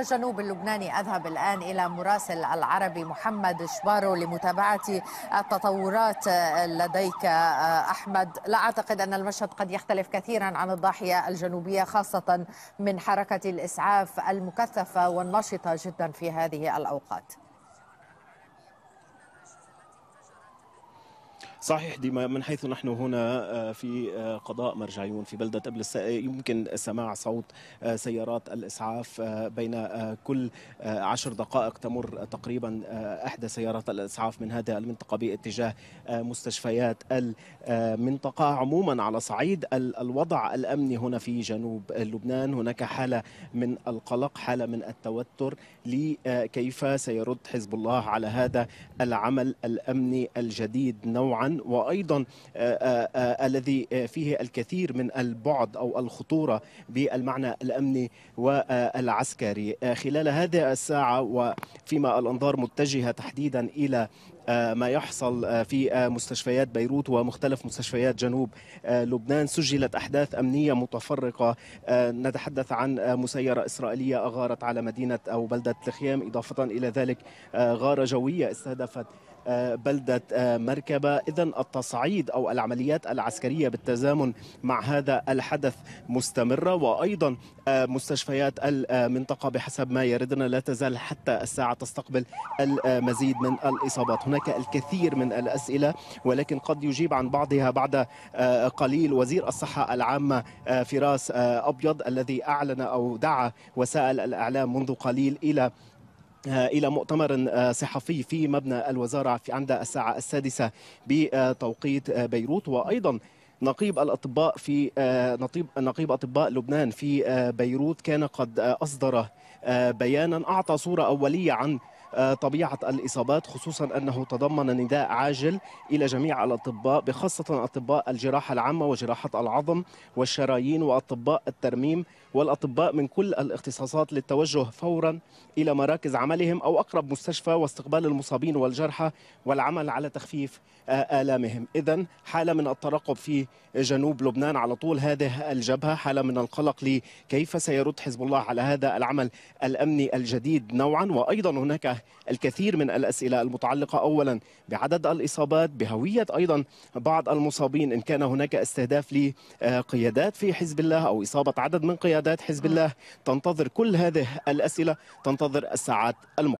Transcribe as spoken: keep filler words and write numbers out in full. الجنوب اللبناني. أذهب الآن إلى مراسل العربي محمد شبارو لمتابعة التطورات لديك. أحمد، لا أعتقد أن المشهد قد يختلف كثيرا عن الضاحية الجنوبية، خاصة من حركة الإسعاف المكثفة والنشطة جدا في هذه الأوقات. صحيح ديما، من حيث نحن هنا في قضاء مرجعيون في بلدة قبل يمكن سماع صوت سيارات الإسعاف. بين كل عشر دقائق تمر تقريبا إحدى سيارات الإسعاف من هذه المنطقة باتجاه مستشفيات المنطقة. عموما على صعيد الوضع الأمني هنا في جنوب لبنان هناك حالة من القلق، حالة من التوتر لكيف سيرد حزب الله على هذا العمل الأمني الجديد نوعا، وأيضا الذي فيه الكثير من البعد أو الخطورة بالمعنى الأمني والعسكري. خلال هذه الساعة وفيما الأنظار متجهة تحديدا إلى ما يحصل في مستشفيات بيروت ومختلف مستشفيات جنوب لبنان، سجلت أحداث أمنية متفرقة. نتحدث عن مسيرة إسرائيلية أغارت على مدينة أو بلدة الخيام، إضافة إلى ذلك غارة جوية استهدفت بلدة مركبة. إذن التصعيد أو العمليات العسكرية بالتزامن مع هذا الحدث مستمرة، وأيضا مستشفيات المنطقة بحسب ما يردنا لا تزال حتى الساعة تستقبل المزيد من الإصابات. هناك الكثير من الأسئلة ولكن قد يجيب عن بعضها بعد قليل وزير الصحة العامة فراس أبيض الذي أعلن أو دعا وسائل الإعلام منذ قليل إلى إلى مؤتمر صحفي في مبنى الوزارة عند الساعة السادسة بتوقيت بيروت. وأيضا نقيب الأطباء في نقيب نقيب أطباء لبنان في بيروت كان قد أصدر بيانا أعطى صورة أولية عن طبيعة الإصابات، خصوصا أنه تضمن نداء عاجل إلى جميع الأطباء بخاصة أطباء الجراحة العامة وجراحة العظم والشرايين وأطباء الترميم والأطباء من كل الاختصاصات للتوجه فورا إلى مراكز عملهم أو أقرب مستشفى واستقبال المصابين والجرحى والعمل على تخفيف آلامهم. إذن حالة من الترقب في جنوب لبنان على طول هذه الجبهة، حالة من القلق لكيف سيرد حزب الله على هذا العمل الأمني الجديد نوعا، وأيضا هناك الكثير من الأسئلة المتعلقة أولا بعدد الإصابات، بهوية أيضا بعض المصابين، إن كان هناك استهداف لقيادات في حزب الله أو إصابة عدد من قيادات حزب الله. تنتظر كل هذه الأسئلة، تنتظر الساعات المقبلة.